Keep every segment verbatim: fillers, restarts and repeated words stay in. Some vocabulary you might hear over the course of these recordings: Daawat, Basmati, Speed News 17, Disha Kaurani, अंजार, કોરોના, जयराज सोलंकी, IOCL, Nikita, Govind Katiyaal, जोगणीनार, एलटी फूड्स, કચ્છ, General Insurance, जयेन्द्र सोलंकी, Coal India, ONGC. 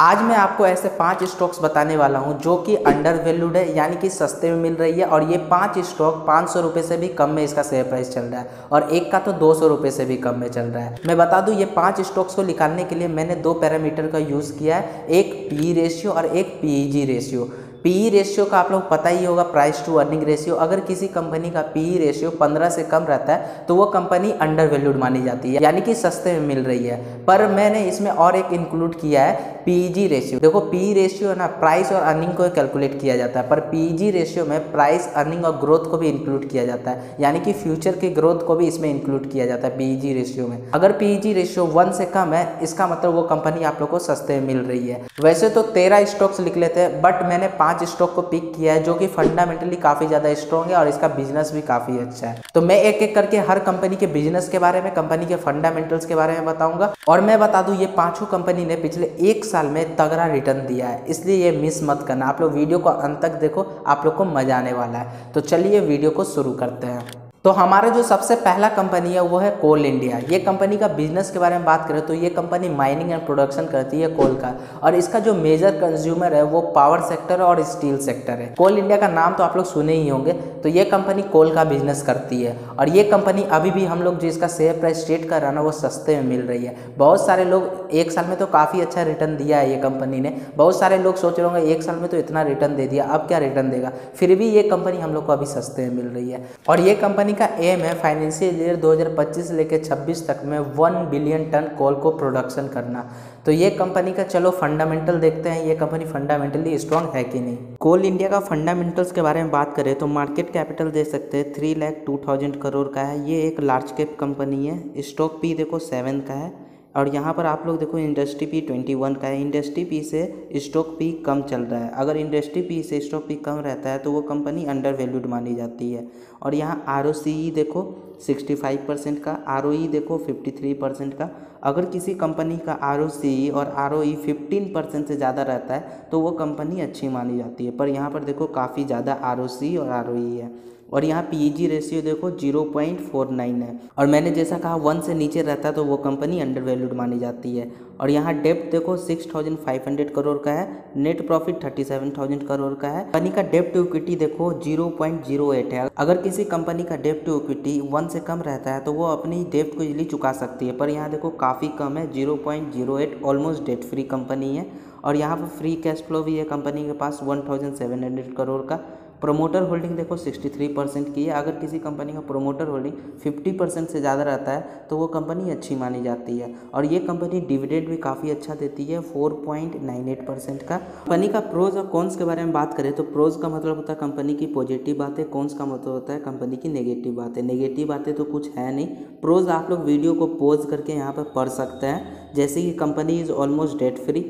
आज मैं आपको ऐसे पांच स्टॉक्स बताने वाला हूं जो कि अंडर वैल्यूड है, यानी कि सस्ते में मिल रही है। और ये पांच स्टॉक पाँच सौ रुपये से भी कम में इसका शेयर प्राइस चल रहा है और एक का तो दो सौ रुपये से भी कम में चल रहा है। मैं बता दूं, ये पांच स्टॉक्स को निकालने के लिए मैंने दो पैरामीटर का यूज़ किया है, एक पी ई रेशियो और एक P E G ratio. P E ratio का आप लोग पता ही होगा, प्राइस टू अर्निंग रेशियो। अगर किसी कंपनी का पी ई रेशियो पंद्रह से कम रहता है तो वो कंपनी अंडर वैल्यूड मानी जाती है, यानी कि सस्ते में मिल रही है। पर मैंने इसमें और एक इंक्लूड किया है पी ई जी रेशियो। देखो, पी ई रेशियो ना प्राइस और अर्निंग को कैलकुलेट किया जाता है, पर पी ई जी रेशियो में प्राइस, अर्निंग और ग्रोथ को भी इंक्लूड किया जाता है, यानी कि फ्यूचर की ग्रोथ को भी इसमें इंक्लूड किया जाता है पी ई जी रेशियो में। अगर P E G ratio one से कम है, इसका मतलब वो कंपनी आप लोग को सस्ते में मिल रही है। वैसे तो तेरह स्टॉक्स लिख लेते हैं, बट मैंने पांच स्टॉक को पिक किया है जो कि फंडामेंटली काफी ज्यादा स्ट्रॉन्ग है और इसका बिजनेस भी काफी अच्छा है। तो मैं एक एक करके हर कंपनी के बिजनेस के बारे में, कंपनी के फंडामेंटल्स के बारे में बताऊंगा। और मैं बता दूं, ये पांचों कंपनी ने पिछले एक साल में तगड़ा रिटर्न दिया है, इसलिए ये मिस मत करना। आप लोग वीडियो को अंत तक देखो, आप लोग को मजा आने वाला है। तो चलिए वीडियो को शुरू करते हैं। तो हमारा जो सबसे पहला कंपनी है वो है कोल इंडिया। ये कंपनी का बिजनेस के बारे में बात करें तो ये कंपनी माइनिंग एंड प्रोडक्शन करती है कोल का, और इसका जो मेजर कंज्यूमर है वो पावर सेक्टर और स्टील सेक्टर है। कोल इंडिया का नाम तो आप लोग सुने ही होंगे। तो ये कंपनी कोल का बिजनेस करती है और ये कंपनी अभी भी हम लोग जो इसका शेयर प्राइस ट्रेड कर रहा है ना, वो सस्ते में मिल रही है। बहुत सारे लोग, एक साल में तो काफ़ी अच्छा रिटर्न दिया है ये कंपनी ने, बहुत सारे लोग सोच रहे होंगे एक साल में तो इतना रिटर्न दे दिया, अब क्या रिटर्न देगा, फिर भी ये कंपनी हम लोग को अभी सस्ते में मिल रही है। और ये कंपनी का एम है फाइनेंशियल ईयर दो हज़ार पच्चीस से लेकर छब्बीस तक में एक बिलियन टन कोल को प्रोडक्शन करना। तो ये कंपनी का चलो फंडामेंटल देखते हैं, ये कंपनी फंडामेंटली स्ट्रांग है कि नहीं। कोल इंडिया का फंडामेंटल्स के बारे में बात करें तो मार्केट कैपिटल देख सकते हैं three lakh two thousand crore का है। ये एक लार्ज कैप कंपनी है। स्टॉक पी देखो सेवन का है और यहाँ पर आप लोग देखो इंडस्ट्री पी ट्वेंटी वन का है। इंडस्ट्री पी से स्टॉक पी कम चल रहा है। अगर इंडस्ट्री पी से स्टॉक पी कम रहता है तो वो कंपनी अंडर वैल्यूड मानी जाती है। और यहाँ आर ओ सी ई देखो सिक्सटी फाइव परसेंट का, आर ओ ई देखो फिफ्टी थ्री परसेंट का। अगर किसी कंपनी का आर ओ सी ई और R O E fifteen percent से ज़्यादा रहता है तो वो कंपनी अच्छी मानी जाती है, पर यहाँ पर देखो काफ़ी ज़्यादा आर ओ सी ई और आर ओ ई है। और यहाँ पी ई जी रेशियो देखो ज़ीरो पॉइंट फोर नाइन है, और मैंने जैसा कहा वन से नीचे रहता है तो वो कंपनी अंडर वैल्यूड मानी जाती है। और यहाँ डेप्ट देखो six thousand five hundred crore का है, net profit thirty seven thousand crore का है। कंपनी का डेप्ट टू इक्विटी देखो ज़ीरो पॉइंट ज़ीरो एट है। अगर किसी कंपनी का डेप्ट टू इक्विटी वन से कम रहता है तो वो अपनी डेप्ट को इजीली चुका सकती है, पर यहाँ देखो काफ़ी कम है zero point zero eight. Almost debt free company है। और यहाँ पर फ्री कैश फ्लो भी है कंपनी के पास one thousand seven hundred crore का। प्रोमोटर होल्डिंग देखो सिक्सटी थ्री परसेंट की है। अगर किसी कंपनी का प्रोमोटर होल्डिंग फिफ्टी परसेंट से ज़्यादा रहता है तो वो कंपनी अच्छी मानी जाती है। और ये कंपनी डिविडेंड भी काफ़ी अच्छा देती है four point nine eight percent का। कंपनी का प्रोज और कॉन्स के बारे में बात करें तो प्रोज का मतलब होता है कंपनी की पॉजिटिव बातें, कॉन्स का मतलब होता है कंपनी की नेगेटिव बातें। नेगेटिव बातें तो कुछ है नहीं। प्रोज आप लोग वीडियो को पॉज करके यहाँ पर पढ़ सकते हैं, जैसे कि company is almost debt free,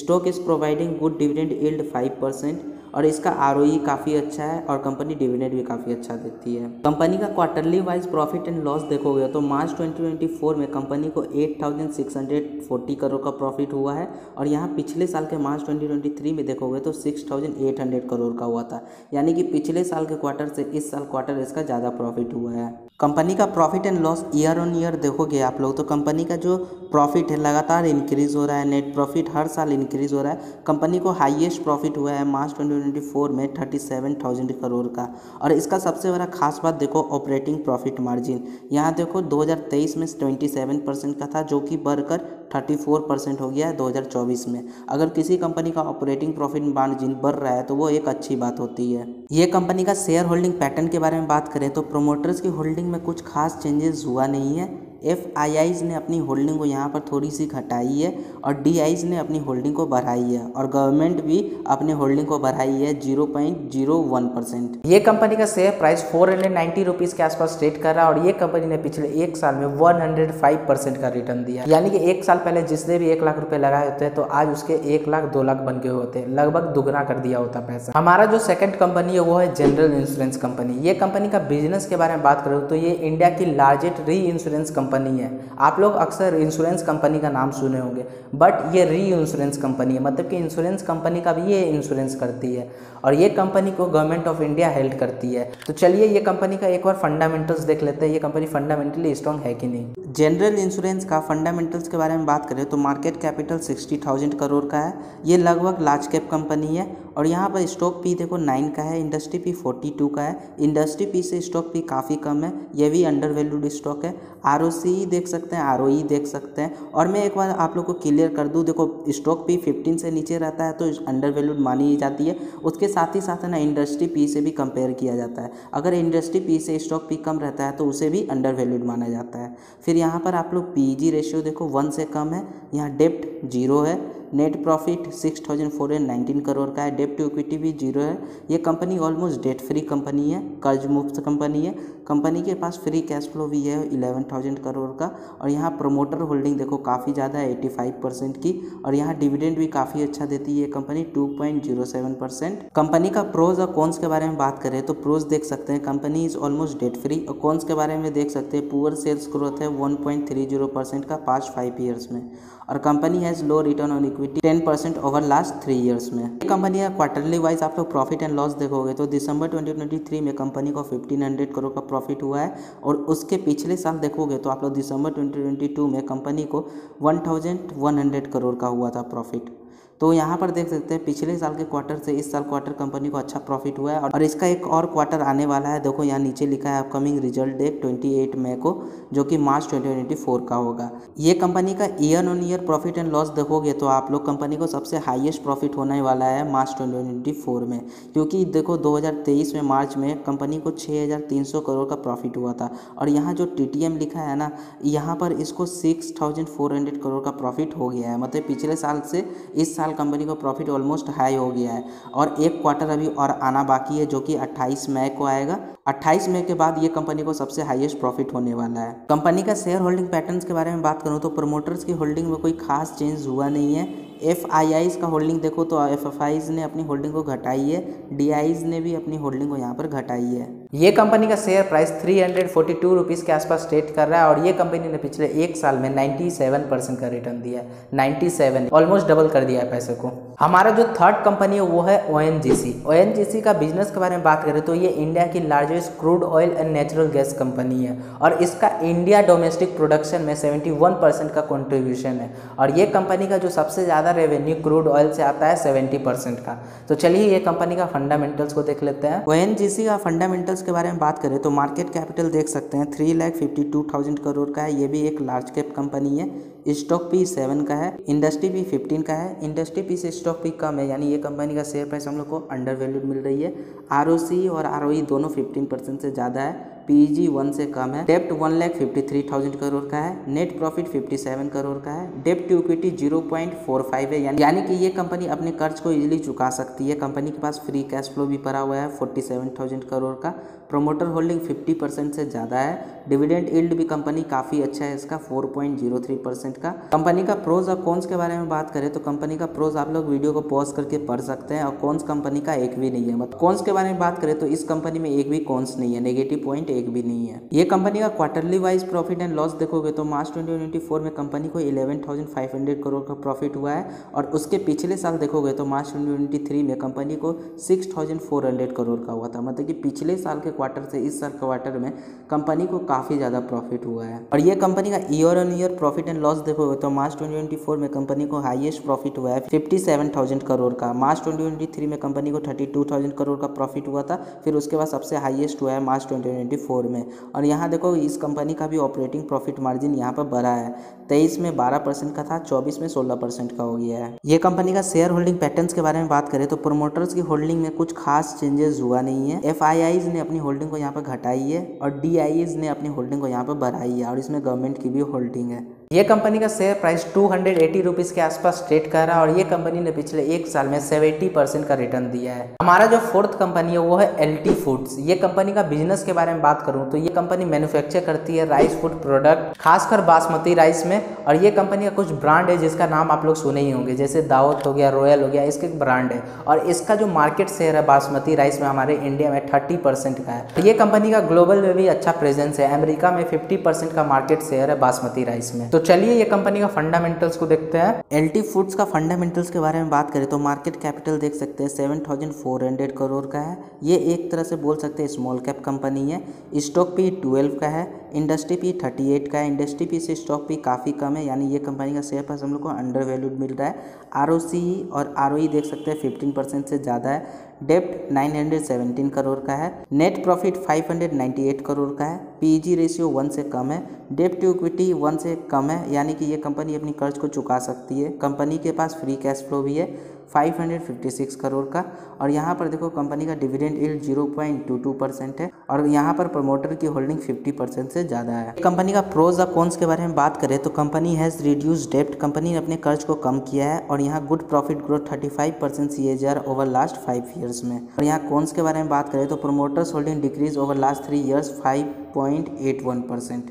stock is providing good dividend yield five percent, और इसका आरओई काफ़ी अच्छा है और कंपनी डिविडेंड भी काफ़ी अच्छा देती है। कंपनी का quarterly wise profit and loss देखोगे तो मार्च ट्वेंटी ट्वेंटी फोर में कंपनी को eight thousand six hundred forty crore का प्रॉफिट हुआ है। और यहाँ पिछले साल के मार्च ट्वेंटी ट्वेंटी थ्री में देखोगे तो six thousand eight hundred crore का हुआ था, यानी कि पिछले साल के क्वार्टर से इस साल क्वार्टर इसका ज़्यादा प्रॉफिट हुआ है। कंपनी का profit and loss year on year देखोगे आप लोग तो कंपनी का जो प्रॉफिट है लगातार इंक्रीज़ हो रहा है, नेट प्रॉफिट हर साल इंक्रीज़ हो रहा है। कंपनी को हाईएस्ट प्रॉफिट हुआ है मार्च ट्वेंटी ट्वेंटी फोर में थर्टी सेवन थाउजेंड करोड़ का। और इसका सबसे बड़ा खास बात देखो ऑपरेटिंग प्रॉफिट मार्जिन, यहाँ देखो दो हज़ार तेईस में ट्वेंटी सेवन परसेंट का था जो कि बढ़कर थर्टी फोर परसेंट हो गया है दो हज़ार चौबीस में। अगर किसी कंपनी का ऑपरेटिंग प्रॉफिट मार्जिन बढ़ रहा है तो वो एक अच्छी बात होती है। ये कंपनी का शेयर होल्डिंग पैटर्न के बारे में बात करें तो प्रोमोटर्स की होल्डिंग में कुछ खास चेंजेस हुआ नहीं है। एफ आई आईज़ ने अपनी होल्डिंग को यहाँ पर थोड़ी सी घटाई है और डी आईज़ ने अपनी होल्डिंग को बढ़ाई है, और गवर्नमेंट भी अपनी होल्डिंग को बढ़ाई है zero point zero one percent. ये कंपनी का share price four hundred ninety rupees के आसपास ट्रेड कर रहा है, और ये कंपनी ने पिछले एक साल में वन हंड्रेड फाइव परसेंट का रिटर्न दिया, यानी कि एक साल पहले जिसने भी एक लाख रुपये लगाए होते हैं तो आज उसके एक लाख दो लाख बन गए होते हैं, लगभग दुगना कर दिया होता पैसा। हमारा जो सेकेंड कंपनी है वो है जनरल इंश्योरेंस कंपनी। ये कंपनी का बिजनेस के बारे में बात करो तो ये इंडिया की लार्जेस्ट री इंश्योरेंस कंपनी कंपनी है। आप लोग अक्सर इंश्योरेंस कंपनी का नाम सुने होंगे, बट ये री इंश्योरेंस कंपनी है, मतलब कि इंश्योरेंस कंपनी का भी ये इंश्योरेंस करती है और ये कंपनी को गवर्नमेंट ऑफ इंडिया हेल्ड करती है। तो चलिए ये कंपनी का एक बार फंडामेंटल्स देख लेते हैं, ये कंपनी फंडामेंटली स्ट्रांग है कि नहीं। जनरल इंश्योरेंस का फंडामेंटल्स के बारे में बात करें तो market capital sixty thousand crore का है, ये लगभग लार्ज कैप कंपनी है और यहाँ पर स्टॉक पी देखो नाइन का है, इंडस्ट्री पी फोर्टी टू का है, इंडस्ट्री पी से स्टॉक पी काफ़ी कम है, यह भी अंडर वैल्यूड स्टॉक है। आर ओ सी देख सकते हैं, आर ओ ई देख सकते हैं। और मैं एक बार आप लोग को क्लियर कर दूँ, देखो स्टॉक पी फिफ्टीन से नीचे रहता है तो अंडर वैल्यूड मानी जाती है, उसके साथ ही साथ ना इंडस्ट्री पी से भी कंपेयर किया जाता है, अगर इंडस्ट्री पी से स्टॉक पी कम रहता है तो उसे भी अंडर वैल्यूड माना जाता है। फिर यहाँ पर आप लोग पी जी रेशियो देखो वन से कम है, यहाँ डेप्ट जीरो है, net profit six thousand four hundred nineteen crore का है, डेट टू इक्विटी भी जीरो है। ये company almost debt free company है, कर्ज मुक्त कंपनी है, कंपनी के पास फ्री कैश फ्लो भी है इलेवन थाउजेंड करोड़ का। और यहाँ प्रोमोटर होल्डिंग देखो काफ़ी ज़्यादा है एटी फाइव परसेंट की, और यहाँ डिविडेंड भी काफ़ी अच्छा देती है company two point zero seven percent. Company का प्रोज और कॉन्स के बारे में बात करें तो प्रोज देख सकते हैं, company is almost debt free, और कॉन्स के बारे में देख सकते हैं पुअर सेल्स ग्रोथ है one point three zero percent का पास्ट फाइव ईयर्स में, और company has low return on equity ten percent over last three years में। ये कंपनी का क्वार्टरली वाइज आप लोग प्रॉफिट एंड लॉस देखोगे तो दिसंबर ट्वेंटी ट्वेंटी थ्री में कंपनी को फिफ्टीन हंड्रेड करोड़ का प्रॉफिट हुआ है, और उसके पिछले साल देखोगे तो आप लोग दिसंबर ट्वेंटी ट्वेंटी टू में कंपनी को इलेवन हंड्रेड करोड़ का हुआ था प्रॉफिट। तो यहाँ पर देख सकते हैं पिछले साल के क्वार्टर से इस साल क्वार्टर कंपनी को अच्छा प्रॉफिट हुआ है, और इसका एक और क्वार्टर आने वाला है। देखो यहाँ नीचे लिखा है अपकमिंग रिजल्ट डेट अट्ठाईस मई को, जो कि मार्च ट्वेंटी ट्वेंटी फोर का होगा। ये कंपनी का year on year profit and loss देखोगे तो आप लोग कंपनी को सबसे हाईएस्ट प्रॉफिट होने वाला है मार्च ट्वेंटी ट्वेंटी फोर में, क्योंकि देखो दो हज़ार तेईस में मार्च में कंपनी को six thousand three hundred crore का प्रॉफिट हुआ था, और यहाँ जो टी टी एम लिखा है ना, यहाँ पर इसको six thousand four hundred crore का प्रॉफिट हो गया है, मतलब पिछले साल से इस साल कंपनी को प्रॉफिट ऑलमोस्ट हाई हो गया है। और एक क्वार्टर अभी और आना बाकी है जो कि अट्ठाईस मई को आएगा, अट्ठाईस मई के बाद ये कंपनी को सबसे हाईएस्ट प्रॉफिट होने वाला है। कंपनी का शेयर होल्डिंग पैटर्न्स के बारे में बात करूँ तो प्रमोटर्स की होल्डिंग में कोई खास चेंज हुआ नहीं है, एफ आई आईज़ का होल्डिंग देखो तो एफ एफ आईज़ ने अपनी होल्डिंग को घटाई है, डी आईज़ ने भी अपनी होल्डिंग को यहाँ पर घटाई है। ये कंपनी का share price three hundred forty two rupees के आसपास ट्रेड कर रहा है, और ये कंपनी ने पिछले एक साल में नाइन्टी सेवन परसेंट का रिटर्न दिया है, नाइन्टी सेवन ऑलमोस्ट डबल कर दिया है पैसे को। हमारा जो थर्ड कंपनी है वो है ओ एन जी सी। ओ एन जी सी का बिजनेस के बारे में बात करें तो ये इंडिया की largest crude oil and natural gas company है, और इसका इंडिया डोमेस्टिक प्रोडक्शन में सेवेंटी वन परसेंट का कॉन्ट्रीब्यूशन है, और ये कंपनी का जो सबसे ज़्यादा रेवेन्यू क्रूड ऑयल से आता है सेवेंटी परसेंट का। तो चलिए ये कंपनी का फंडामेंटल्स को देख लेते हैं। ओएनजीसी का फंडामेंटल्स के बारे में बात करें तो मार्केट कैपिटल देख सकते हैं three lakh fifty two thousand crore का है, ये भी एक लार्ज कैप कंपनी है, स्टॉक पी सेवन का है, इंडस्ट्री पी फिफ्टीन का है, इंडस्ट्री पी से स्टॉक पी कम है, यानी ये कंपनी का शेयर प्राइस हम लोग को अंडर वैल्यूड मिल रही है। आरओसी और आरओई दोनों फिफ्टीन परसेंट से ज़्यादा है, पीजी वन से कम है, डेप्ट one lakh fifty three thousand crore का है, net profit fifty seven crore का है, डेप्ट to equity zero point four five है, यानी कि ये कंपनी अपने कर्ज को इजीली चुका सकती है। कंपनी के पास फ्री कैश फ्लो भी भरा हुआ है फोर्टी सेवन थाउजेंड करोड़ का, प्रोमोटर होल्डिंग फिफ्टी परसेंट से ज़्यादा है, डिविडेंड यील्ड भी कंपनी काफ़ी अच्छा है इसका four point zero three percent का। कंपनी का प्रोज और कॉन्स के बारे में बात करें तो कंपनी का प्रोज आप लोग वीडियो को पॉज करके पढ़ सकते हैं, और कॉन्स कंपनी का एक भी नहीं है। मतलब कॉन्स के बारे में बात करें तो इस कंपनी में एक भी कॉन्स नहीं है, नेगेटिव पॉइंट एक भी नहीं है। ये कंपनी का quarterly wise profit and loss देखोगे तो मार्च ट्वेंटी ट्वेंटी फोर में कंपनी को eleven thousand five hundred crore का प्रॉफिट हुआ है, और उसके पिछले साल देखोगे तो मार्च ट्वेंटी ट्वेंटी थ्री में कंपनी को six thousand four hundred crore का हुआ था, मतलब कि पिछले साल के क्वार्टर से इस साल क्वार्टर में कंपनी को काफ़ी ज़्यादा प्रॉफिट हुआ है। और ये कंपनी का year on year profit and loss देखोगे तो मार्च ट्वेंटी ट्वेंटी फोर में कंपनी को हाईएस्ट प्रॉफिट हुआ है फिफ्टी सेवन थाउजेंड करोड़ का, मार्च ट्वेंटी ट्वेंटी थ्री में कंपनी को थर्टी टू थाउजेंड करोड़ का प्रॉफिट हुआ था, फिर उसके बाद सबसे हाईएस्ट हुआ है मार्च ट्वेंटी ट्वेंटी फोर में। और यहाँ देखो इस कंपनी का भी ऑपरेटिंग प्रॉफिट मार्जिन यहाँ पर बढ़ा है, तेईस में बारह परसेंट का था, चौबीस में सोलह परसेंट का हो गया है। ये कंपनी का शेयर होल्डिंग पैटर्न्स के बारे में बात करें तो प्रोमोटर्स की होल्डिंग में कुछ खास चेंजेस हुआ नहीं है, एफ आई आईज ने अपनी होल्डिंग को यहाँ पर घटाई है और डी आईज ने अपनी होल्डिंग को यहाँ पर बढ़ाई है, और इसमें गवर्नमेंट की भी होल्डिंग है। ये कंपनी का share price two hundred eighty rupees के आसपास ट्रेड कर रहा है और ये कंपनी ने पिछले एक साल में सेवेंटी परसेंट का रिटर्न दिया है। हमारा जो फोर्थ कंपनी है वो है एलटी फूड्स। ये कंपनी का बिजनेस के बारे में बात करूँ तो ये कंपनी मैन्युफैक्चर करती है राइस फूड प्रोडक्ट, खासकर बासमती राइस में, और ये कंपनी का कुछ ब्रांड है जिसका नाम आप लोग सुने ही होंगे, जैसे दावत हो गया, रॉयल हो गया, इसके ब्रांड है। और इसका जो मार्केट शेयर है बासमती राइस में हमारे इंडिया में थर्टी परसेंट का है। ये कंपनी का ग्लोबल में भी अच्छा प्रेजेंस है, अमेरिका में फिफ्टी परसेंट का मार्केट शेयर है बासमती राइस में। तो चलिए ये कंपनी का फंडामेंटल्स को देखते हैं। एलटी फूड्स का फंडामेंटल्स के बारे में बात करें तो मार्केट कैपिटल देख सकते हैं seven thousand four hundred crore का है। ये एक तरह से बोल सकते हैं स्मॉल कैप कंपनी है। स्टॉक पी ट्वेल्व का है, इंडस्ट्री पी थर्टी एट का है। इंडस्ट्री पी से स्टॉक पी काफ़ी कम है, यानी ये कंपनी का शेयर प्राइस हम लोग को अंडर वैल्यूड मिल रहा है। आरओसी और आरओई देख सकते हैं फिफ्टीन परसेंट से ज़्यादा है। डेप्ट नाइन हंड्रेड सेवनटीन करोड़ का है। Net profit five hundred ninety eight crore का है। पीजी रेशियो वन से कम है। डेप्ट टू इक्विटी वन से कम है, यानी कि ये कंपनी अपनी कर्ज को चुका सकती है। कंपनी के पास फ्री कैश फ्लो भी है five hundred fifty six crore का। और यहाँ पर देखो कंपनी का dividend yield zero point two two percent है और यहाँ पर प्रमोटर की होल्डिंग फिफ्टी परसेंट से ज़्यादा है। कंपनी का प्रोज और कॉन्स के बारे में बात करें तो कंपनी हैज़ रिड्यूस डेप्ट, कंपनी ने अपने कर्ज को कम किया है और यहाँ good profit growth thirty five percent CAGR over last five years में। और यहाँ कॉन्स के बारे में बात करें तो promoters holding decrease over last three years five point eight one percent,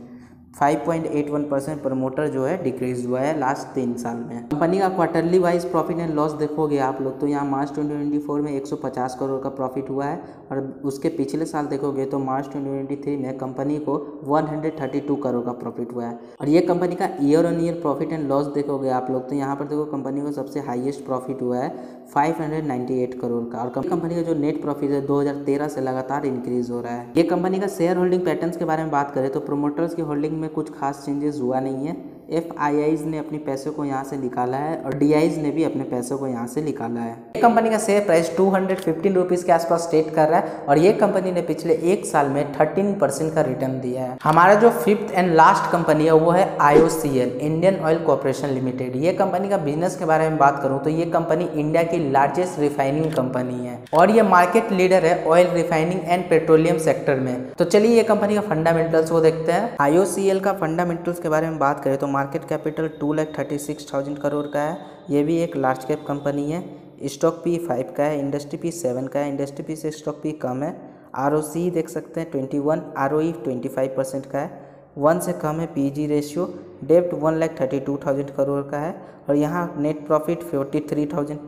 five point eight one percent promoter जो है डिक्रीज हुआ है लास्ट तीन साल में। कंपनी का quarterly wise profit and loss देखोगे आप लोग तो यहाँ मार्च ट्वेंटी ट्वेंटी फोर में एक सौ पचास करोड़ का प्रॉफिट हुआ है और उसके पिछले साल देखोगे तो मार्च ट्वेंटी ट्वेंटी थ्री में कंपनी को one hundred thirty two crore का प्रॉफिट हुआ है। और ये कंपनी का year on year profit and loss देखोगे आप लोग तो यहाँ पर देखो कंपनी को सबसे हाईएस्ट प्रॉफिट हुआ है five hundred ninety eight crore का। और कंपनी का जो नेट प्रॉफिट है दो हज़ार तेरह से लगातार इंक्रीज हो रहा है। ये कंपनी का शेयर होल्डिंग पैटर्न्स के बारे में बात करें तो प्रोमोटर्स की होल्डिंग में कुछ खास चेंजेस हुआ नहीं है। एफ आई आईज ने अपने पैसे को यहाँ से निकाला है और डी आईज ने भी अपने पैसे को यहाँ से निकाला है। ये कंपनी का share price two hundred fifteen rupees के आसपास ट्रेड कर रहा है और ये कंपनी ने पिछले एक साल में थर्टीन परसेंट का रिटर्न दिया है। हमारा जो फिफ्थ एंड लास्ट कंपनी है वो है IOCL, Indian oil corporation limited. ये कंपनी का बिजनेस के बारे में बात करूँ तो ये कंपनी इंडिया की लार्जेस्ट रिफाइनिंग कंपनी है और ये मार्केट लीडर है oil refining and petroleum sector में। तो चलिए ये कंपनी का फंडामेंटल्स वो देखते हैं। आईओसीएल का फंडामेंटल्स के बारे में बात करें तो market capital two lakh thirty six thousand crore का है। ये भी एक लार्ज कैप कंपनी है। स्टॉक पी फाइव का है, इंडस्ट्री पी सेवन का है। इंडस्ट्री पी से स्टॉक पी कम है। आरओसी देख सकते हैं twenty one, ROE twenty five percent का है, वन से कम है। पीजी रेशियो डेप्ट one lakh thirty two thousand crore का है और यहाँ net profit forty three thousand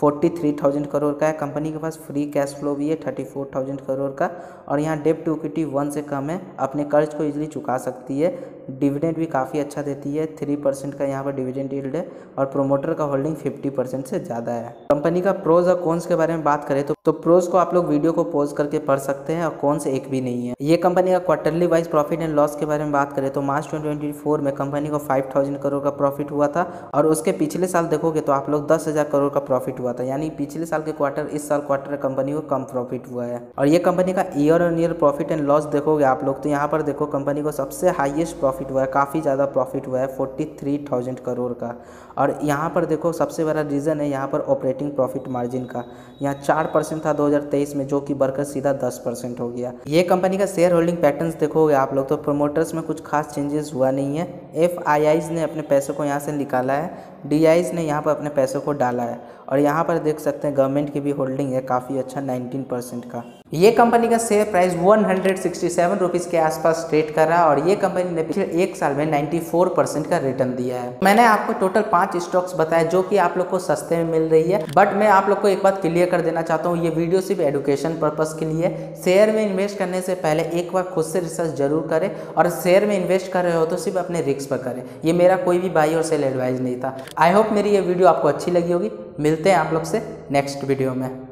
forty three thousand crore का है। कंपनी के पास फ्री कैश फ्लो भी है थर्टी फोर थाउजेंड करोड़ का और यहाँ डेप्ट टू इक्विटी वन से कम है, अपने कर्ज को इजीली चुका सकती है। डिविडेंड भी काफ़ी अच्छा देती है, थ्री परसेंट का यहाँ पर डिविडेंड यील्ड है और प्रोमोटर का होल्डिंग फिफ्टी परसेंट से ज़्यादा है। कंपनी का प्रोज और कॉन्स के बारे में बात करें तो, तो प्रोज को आप लोग वीडियो को पॉज करके पढ़ सकते हैं और कॉन्स एक भी नहीं है। ये कंपनी का quarterly wise profit and loss के बारे में बात करें तो मार्च ट्वेंटी फोर में कंपनी को फाइव थाउजेंड करोड़ का प्रॉफिट हुआ था और उसके पिछले साल देखोगे तो आप लोग दस हज़ार करोड़ का प्रॉफिट हुआ था, यानी पिछले साल के क्वार्टर इस साल क्वार्टर कंपनी को कम प्रॉफिट हुआ है। और ये कंपनी का year on year profit and loss देखोगे आप लोग तो यहाँ पर देखो कंपनी को सबसे हाईएस्ट प्रॉफिट हुआ है, काफ़ी ज़्यादा प्रॉफिट हुआ है फोर्टी थ्री थाउजेंड करोड़ का। और यहाँ पर देखो सबसे बड़ा रीज़न है यहाँ पर ऑपरेटिंग प्रॉफिट मार्जिन का, यहाँ चार परसेंट था दो हज़ार तेईस में जो कि बढ़कर सीधा दस परसेंट हो गया। ये कंपनी का शेयर होल्डिंग पैटर्न्स देखोगे आप लोग तो प्रोमोटर्स में कुछ खास चेंजेस हुआ नहीं है। एफ आई आईज ने अपने पैसों को यहाँ से निकाला है, डी आईज ने यहाँ पर अपने पैसों को डाला है और यहाँ पर देख सकते हैं गवर्नमेंट की भी होल्डिंग है काफ़ी अच्छा नाइनटीन परसेंट का। ये कंपनी का share price one hundred sixty seven rupees के आसपास ट्रेड कर रहा है और ये कंपनी ने पिछले एक साल में नाइन्टी फोर परसेंट का रिटर्न दिया है। मैंने आपको टोटल पांच स्टॉक्स बताए जो कि आप लोग को सस्ते में मिल रही है, बट मैं आप लोग को एक बात क्लियर कर देना चाहता हूँ, ये वीडियो सिर्फ एडुकेशन पर्पस के लिए। शेयर में इन्वेस्ट करने से पहले एक बार खुद से रिसर्च जरूर करें और शेयर में इन्वेस्ट कर रहे हो तो सिर्फ अपने रिस्क पर करें। ये मेरा कोई भी बाई और सेल एडवाइस नहीं था। आई होप मेरी ये वीडियो आपको अच्छी लगी होगी। मिलते हैं आप लोग से नेक्स्ट वीडियो में।